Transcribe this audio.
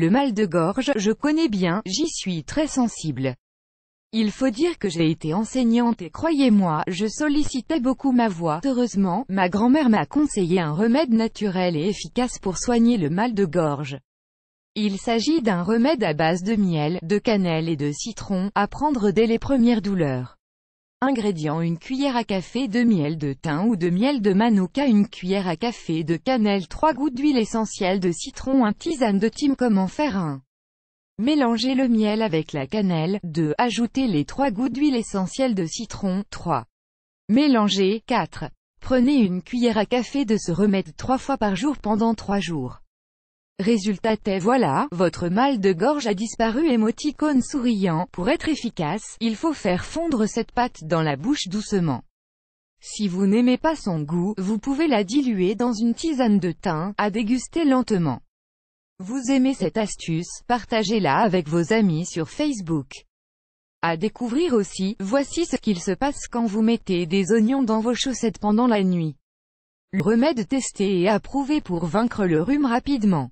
Le mal de gorge, je connais bien, j'y suis très sensible. Il faut dire que j'ai été enseignante et croyez-moi, je sollicitais beaucoup ma voix. Heureusement, ma grand-mère m'a conseillé un remède naturel et efficace pour soigner le mal de gorge. Il s'agit d'un remède à base de miel, de cannelle et de citron, à prendre dès les premières douleurs. Ingrédients: une cuillère à café de miel de thym ou de miel de manuka, une cuillère à café de cannelle, 3 gouttes d'huile essentielle de citron, 1 tisane de thym. Comment faire? 1. Mélangez le miel avec la cannelle. 2. Ajoutez les 3 gouttes d'huile essentielle de citron. 3. Mélangez. 4. Prenez une cuillère à café de ce remède 3 fois par jour pendant 3 jours. Résultat: et voilà, votre mal de gorge a disparu. Émoticône souriant. Pour être efficace, il faut faire fondre cette pâte dans la bouche doucement. Si vous n'aimez pas son goût, vous pouvez la diluer dans une tisane de thym, à déguster lentement. Vous aimez cette astuce, partagez-la avec vos amis sur Facebook. À découvrir aussi, voici ce qu'il se passe quand vous mettez des oignons dans vos chaussettes pendant la nuit. Le remède testé et approuvé pour vaincre le rhume rapidement.